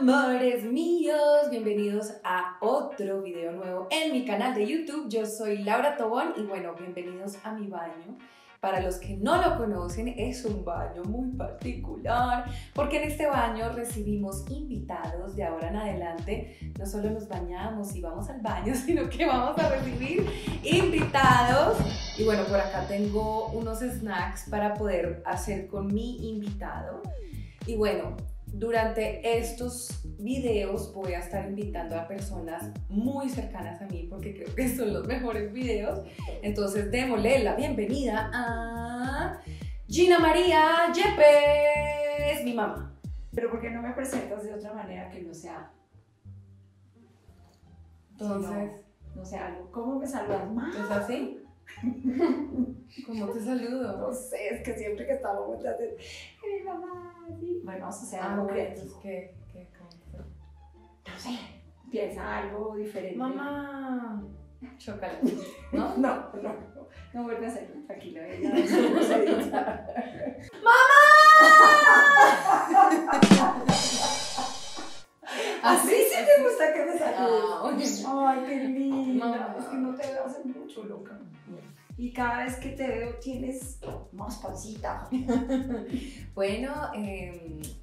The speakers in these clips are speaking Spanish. Amores míos, bienvenidos a otro video nuevo en mi canal de YouTube. Yo soy Laura Tobón y bueno, bienvenidos a mi baño. Para los que no lo conocen, es un baño muy particular porque en este baño recibimos invitados. De ahora en adelante no solo nos bañamos y vamos al baño, sino que vamos a recibir invitados. Y bueno, por acá tengo unos snacks para poder hacer con mi invitado. Y bueno, durante estos videos voy a estar invitando a personas muy cercanas a mí porque creo que son los mejores videos. Entonces démosle la bienvenida a Gina María Yepes, mi mamá. Pero ¿por qué no me presentas de otra manera que no sea? Entonces, no sé algo. ¿Cómo me saludas? ¿Es así? ¿Cómo te saludo? No sé, es que siempre que estamos juntas es mi mamá. Bueno, o sea, algo creativo. ¿Qué? No sé, piensa algo diferente. Mamá, chócala. No vuelve a hacerlo, tranquilo. ¡Mamá! Así sí te gusta que me saludes. Ay, qué lindo. Mamá. Es que no te veo hace mucho, loca. Y cada vez que te veo tienes más pancita. Bueno,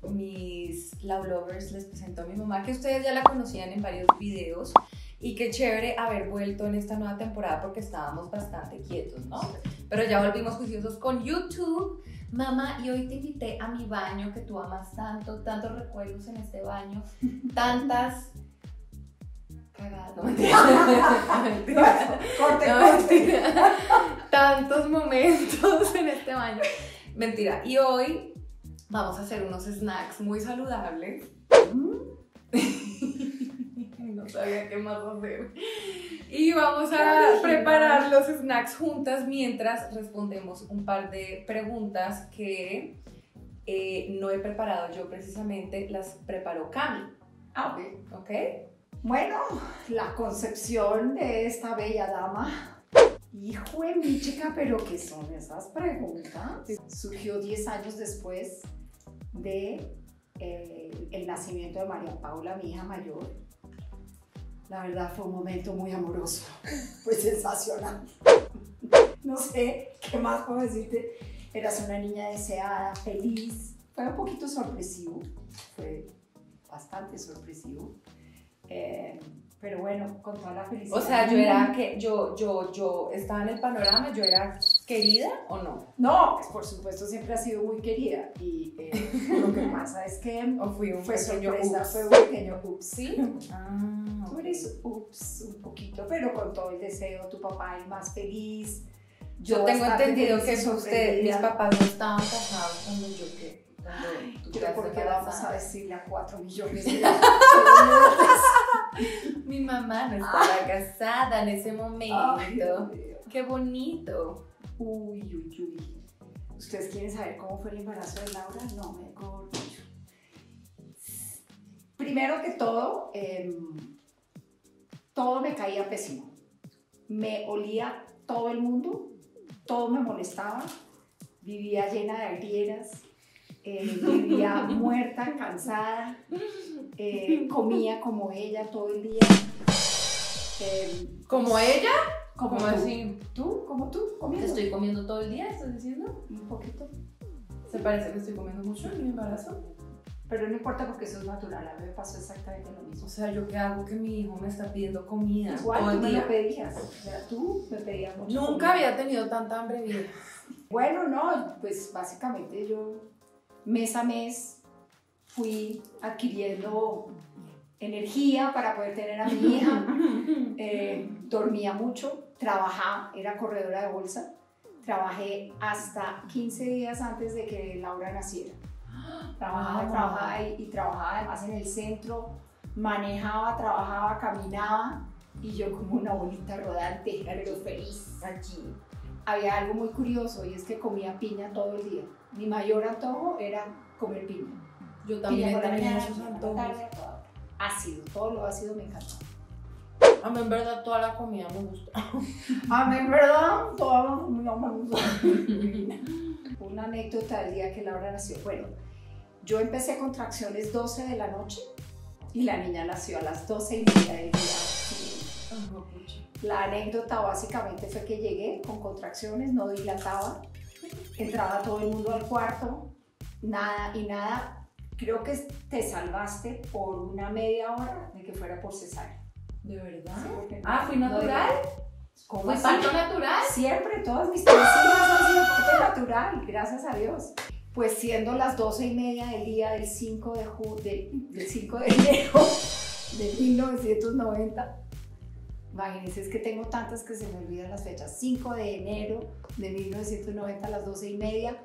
mis love lovers, les presento a mi mamá, que ustedes ya la conocían en varios videos. Y qué chévere haber vuelto en esta nueva temporada porque estábamos bastante quietos, ¿no? Pero ya volvimos juiciosos con YouTube. Mamá, y hoy te invité a mi baño, que tú amas tanto, tantos recuerdos en este baño, tantas... No, mentira. Corte. Tantos momentos en este baño. Mentira. Y hoy vamos a hacer unos snacks muy saludables. No sabía qué más hacer. Y vamos a preparar los snacks juntas mientras respondemos un par de preguntas que no he preparado yo precisamente, las preparó Cami. Ah, ok. Bueno, la concepción de esta bella dama. Hijo de mi chica, pero ¿qué son esas preguntas? Surgió 10 años después del nacimiento de María Paula, mi hija mayor. La verdad fue un momento muy amoroso, pues sensacional. No sé qué más puedo decirte. Eras una niña deseada, feliz. Fue un poquito sorpresivo, fue bastante sorpresivo. Pero bueno, con toda la felicidad. O sea, yo era que yo estaba en el panorama, yo era querida o no. No, pues por supuesto siempre ha sido muy querida y lo que pasa es que fue sorpresa, ups. Fue un pequeño ups, ¿sí? Ah, tú eres ups un poquito, pero con todo el deseo, tu papá el más feliz. Yo tengo entendido que eso usted, mis papás no estaban casados cuando yo quedé. Ay, porque vamos a decirle a 4 millones de mi mamá no estaba casada en ese momento. Ay, qué bonito. Uy. ¿Ustedes quieren saber cómo fue el embarazo de Laura? No me acuerdo. Primero que todo, todo me caía pésimo. Me olía todo el mundo, todo me molestaba, vivía llena de agrieras. Vivía muerta, cansada, comía como ella todo el día. ¿Como ella? ¿Cómo así? ¿Tú? ¿Cómo tú? ¿Comiendo? ¿Te estoy comiendo todo el día, estás diciendo? Un poquito. ¿Se parece que estoy comiendo mucho en mi embarazo? Pero no importa porque eso es natural, a mí me pasó exactamente lo mismo. O sea, ¿yo qué hago que mi hijo me está pidiendo comida? Igual, todo el día. Me lo pedías, o sea, tú me pedías mucho. Nunca había tenido tanta hambre bien. Bueno, no, pues básicamente yo... Mes a mes fui adquiriendo energía para poder tener a mi hija, dormía mucho, trabajaba, era corredora de bolsa, trabajé hasta 15 días antes de que Laura naciera. Trabajaba además en el centro, manejaba, trabajaba, caminaba y yo como una bolita rodante, pero feliz aquí. Había algo muy curioso y es que comía piña todo el día. Mi mayor antojo era comer piña. Yo también tenía esos antojos. Ácido, todo lo ácido me encantaba. A mí en verdad toda la comida me gusta. A mí en verdad toda la comida me gusta. Una anécdota del día que Laura nació. Bueno, yo empecé con contracciones 12 de la noche y la niña nació a las 12:30 del día siguiente. La anécdota básicamente fue que llegué con contracciones, no dilataba, entraba todo el mundo al cuarto, nada y nada. Creo que te salvaste por una media hora de que fuera por cesárea. ¿De verdad? Sí, ¿fui natural? ¿Cómo es? ¿Parto natural? Siempre, todas mis tres hijas han sido parto natural, gracias a Dios. Pues siendo las 12:30 del día del 5 de enero de 1990, imagínense, es que tengo tantas que se me olvidan las fechas, 5 de enero de 1990 a las 12:30,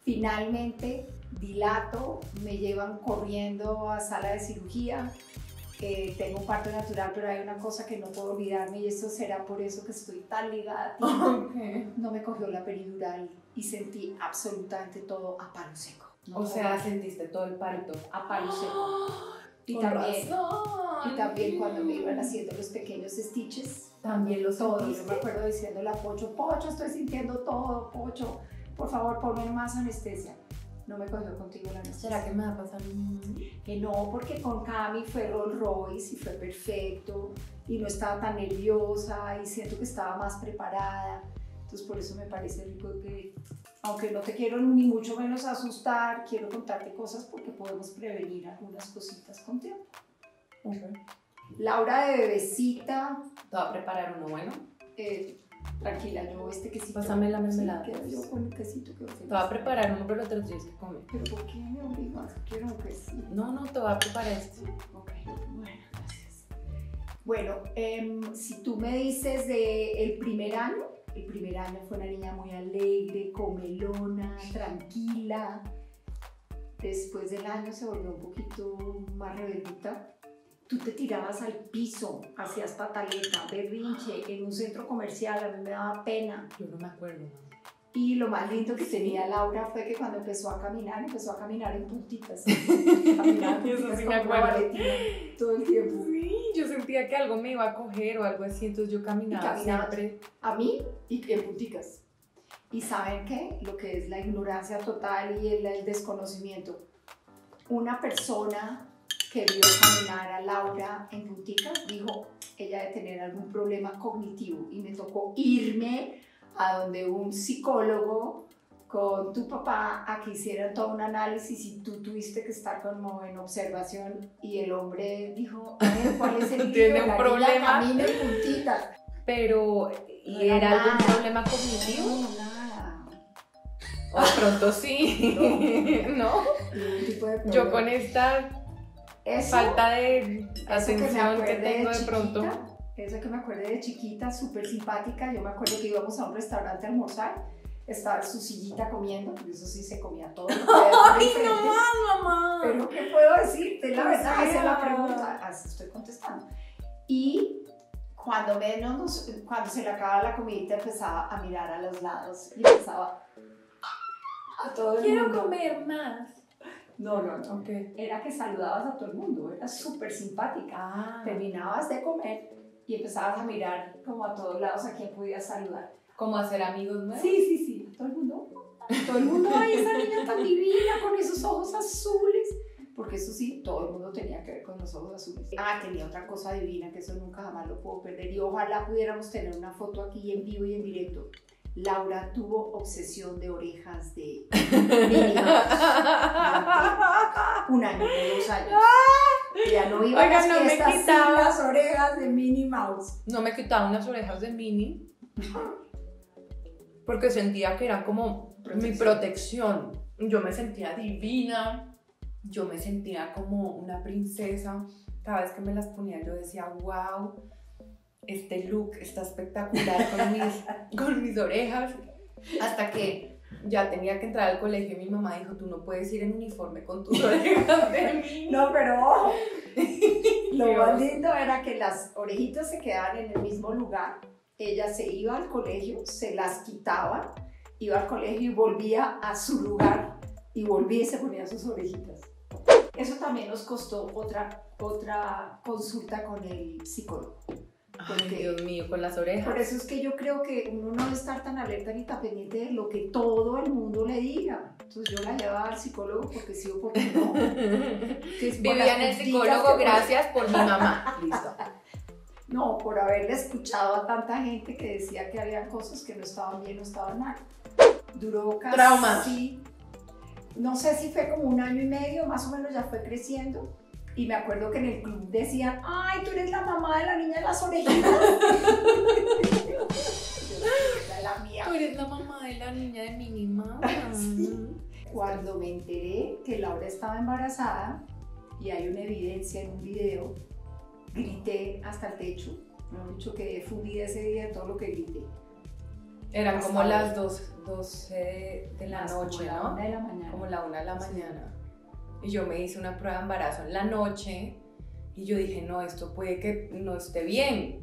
finalmente dilato, me llevan corriendo a sala de cirugía, tengo un parto natural, pero hay una cosa que no puedo olvidarme y eso será por eso que estoy tan ligada a ti, no me cogió la peridural y sentí absolutamente todo a palo seco. No, o sea, sentiste todo el parto a palo seco. Y también cuando me iban haciendo los pequeños stitches, también los todos. Yo me acuerdo diciéndole a Pocho, Pocho, estoy sintiendo todo, Pocho, por favor, ponme más anestesia. No me cogió contigo la anestesia. ¿Será que me va a pasar? Que no, porque con Cami fue Rolls Royce y fue perfecto, y no estaba tan nerviosa, y siento que estaba más preparada. Entonces por eso me parece rico que, aunque no te quiero ni mucho menos asustar, quiero contarte cosas porque podemos prevenir algunas cositas con tiempo. Okay. Laura de bebecita. ¿Te va a preparar uno bueno? Tranquila, yo este quesito. Pásame la mermelada. Sí, yo con el quesito que ofreces. Te va a preparar uno, pero te lo tienes que comer. ¿Pero por qué me obligas? Quiero un quesito. No, no, te va a preparar esto. Ok, bueno, gracias. Bueno, si tú me dices del primer año, el primer año fue una niña muy alegre, comelona, tranquila. Después del año se volvió un poquito más rebeldita. Tú te tirabas al piso, hacías pataleta, berrinche, en un centro comercial, a mí me daba pena. Yo no me acuerdo. Y lo más lindo que tenía Laura fue que cuando empezó a caminar en puntitas. Eso sí me acuerdo. Todo el tiempo. Sí, yo sentía que algo me iba a coger o algo así, entonces yo caminaba siempre. A mí y en puntitas. ¿Y saben qué? Lo que es la ignorancia total y el desconocimiento. Una persona que vio caminar a Laura en puntitas dijo, ella debe tener algún problema cognitivo, y me tocó irme a donde un psicólogo con tu papá a que hicieran todo un análisis y tú tuviste que estar como en observación, y el hombre dijo, ¿cuál es el lío? Tiene un problema, camina en puntitas. Pero, ¿y era algún problema cognitivo? No, nada. O pronto sí, ¿no? ¿No? Yo con esta falta de atención que tengo de pronto. Esa que me acuerdo de chiquita, súper simpática. Yo me acuerdo que íbamos a un restaurante a almorzar, estaba su sillita comiendo, porque eso sí se comía todo. ¡Ay, no más, mamá! Pero ¿qué puedo decirte? La verdad, esa es la pregunta. Así estoy contestando. Y cuando se le acababa la comidita, empezaba a mirar a los lados y empezaba a todo el mundo. Quiero comer más. No, no, no. Okay. Era que saludabas a todo el mundo, era súper simpática. Terminabas de comer y empezabas a mirar como a todos lados a quién podías saludar. ¿Como hacer amigos nuevos? Sí, sí, sí. Todo el mundo, ay, esa niña tan divina con esos ojos azules. Porque eso sí, todo el mundo tenía que ver con los ojos azules. Tenía otra cosa divina que eso nunca jamás lo puedo perder. Y ojalá pudiéramos tener una foto aquí en vivo y en directo. Laura tuvo obsesión de orejas de un año, 2 años. Ya no iba a las fiestas sin las orejas de Minnie Mouse. No me quitaba unas orejas de Minnie porque sentía que era como mi protección. Yo me sentía divina, yo me sentía como una princesa. Cada vez que me las ponía yo decía, wow, este look está espectacular con mis orejas. Hasta que ya tenía que entrar al colegio y mi mamá dijo, tú no puedes ir en uniforme con tus orejas de mí. No, pero ojo, lo más lindo era que las orejitas se quedaban en el mismo lugar. Ella se iba al colegio, se las quitaba, iba al colegio y volvía a su lugar y volvía y se ponía sus orejitas. Eso también nos costó otra consulta con el psicólogo. Porque, ay, Dios mío, con las orejas. Por eso es que yo creo que uno no debe estar tan alerta ni tan pendiente de lo que todo el mundo le diga. Entonces yo la llevaba al psicólogo porque sí o porque no. Vivía en el psicólogo, gracias por mi mamá. Listo. No, por haberle escuchado a tanta gente que decía que había cosas que no estaban bien, no estaban mal. Duró casi... Traumas. No sé si fue como 1 año y medio, más o menos ya fue creciendo. Y me acuerdo que en el club decían, ¡ay, tú eres la mamá de la niña de las orejitas! La mía. Tú eres la mamá de la niña de Minnie Mouse. Sí. Cuando me enteré que Laura estaba embarazada, y hay una evidencia en un video, grité hasta el techo. Me han dicho que fundida ese día de todo lo que grité. Eran hasta como las 12 de la noche, ¿no? Como la 1 de la mañana. Como la 1 de la mañana. Y yo me hice una prueba de embarazo en la noche y yo dije, no, esto puede que no esté bien.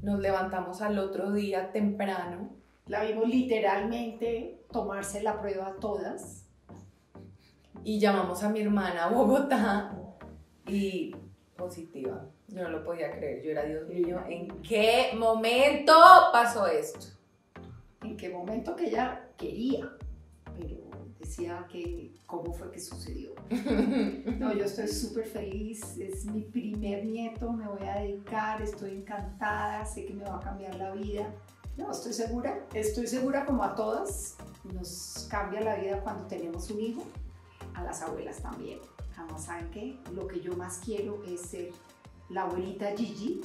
Nos levantamos al otro día temprano. La vimos literalmente tomarse la prueba todas. Y llamamos a mi hermana a Bogotá y positiva. Yo no lo podía creer, yo era, Dios mío, ¿en qué momento pasó esto? ¿En qué momento que ella quería? Pero decía que cómo fue que sucedió. No, yo estoy súper feliz, es mi primer nieto, me voy a dedicar, estoy encantada, sé que me va a cambiar la vida. No, estoy segura como a todas, nos cambia la vida cuando tenemos un hijo, a las abuelas también. Jamás saben que lo que yo más quiero es ser la abuelita Gigi,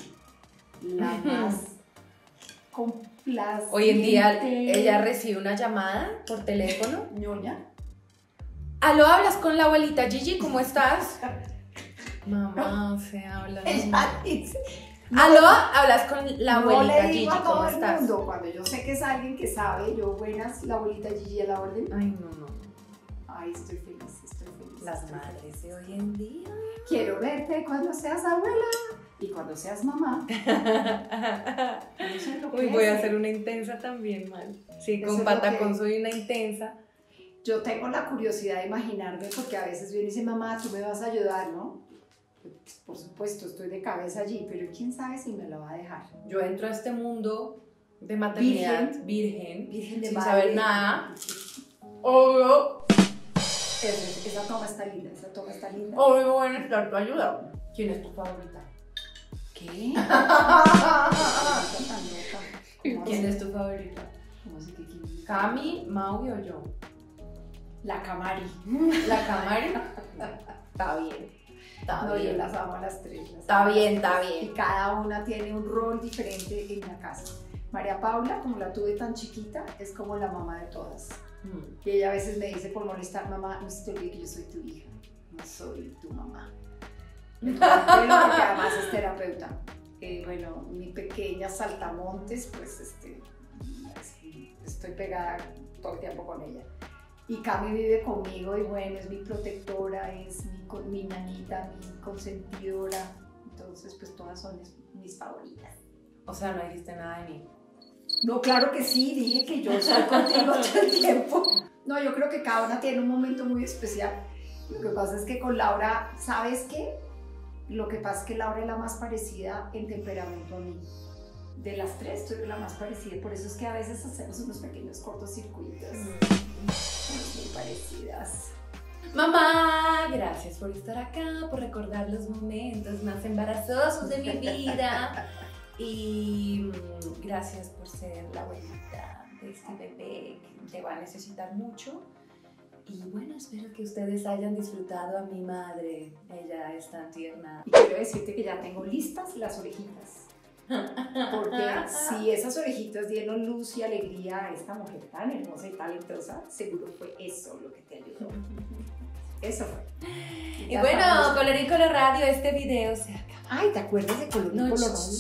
la más... Hoy en día ella recibe una llamada por teléfono. Ñoña. ¿Aló, hablas con la abuelita Gigi? ¿Cómo estás? Mamá, no. Se habla. No. ¿Aló? Hablas con la abuelita Gigi. ¿Cómo estás? No le digo a todo el mundo. Cuando yo sé que es alguien que sabe, yo buenas, la abuelita Gigi a la orden. Ay, no, no. Ay, estoy feliz, estoy feliz. Las madres de hoy en día. Quiero verte cuando seas abuela. Y cuando seas mamá, uy, voy a ser una intensa también, mal. Sí, con patacón soy una intensa. Yo tengo la curiosidad de imaginarme, porque a veces viene y dice, mamá, tú me vas a ayudar, ¿no? Por supuesto, estoy de cabeza allí, pero quién sabe si me lo va a dejar. Yo entro a este mundo de maternidad virgen de sin madre, saber nada. Obvio. Esa toma está linda, esa toma está linda. Obvio, voy a necesitar tu ayuda. ¿Quién es tu favorita? ¿Qué? ¿Quién es tu favorita? ¿Cami, Maui o yo? La Camari. ¿La Camari? Está bien. No, yo las amo a las tres. Está bien, está bien. Y cada una tiene un rol diferente en la casa. María Paula, como la tuve tan chiquita, es como la mamá de todas. Y ella a veces me dice por molestar, mamá, no se te olvide que yo soy tu hija, no soy tu mamá. Porque además es terapeuta. Bueno, mi pequeña saltamontes, pues estoy pegada todo el tiempo con ella. Y Cami vive conmigo y bueno, es mi protectora, es mi nanita, mi consentidora. Entonces, pues todas son mis favoritas. O sea, no dijiste nada de mí. No, claro que sí, dije que yo estoy contigo todo el tiempo. No, yo creo que cada una tiene un momento muy especial. Lo que pasa es que con Laura, ¿sabes qué? Lo que pasa es que Laura es la más parecida en temperamento a mí. De las tres, tú eres la más parecida. Por eso es que a veces hacemos unos pequeños cortocircuitos. Muy parecidas. Mamá, gracias por estar acá, por recordar los momentos más embarazosos de mi vida. Y gracias por ser la abuelita de este bebé que te va a necesitar mucho. Y bueno, espero que ustedes hayan disfrutado a mi madre. Ella es tan tierna. Y quiero decirte que ya tengo listas las orejitas. Porque si esas orejitas dieron luz y alegría a esta mujer tan hermosa y talentosa, seguro fue eso lo que te ayudó. Eso fue. Y bueno, Colorín Colorradio, este video se acaba. Ay, ¿te acuerdas de Colorín Colorradio?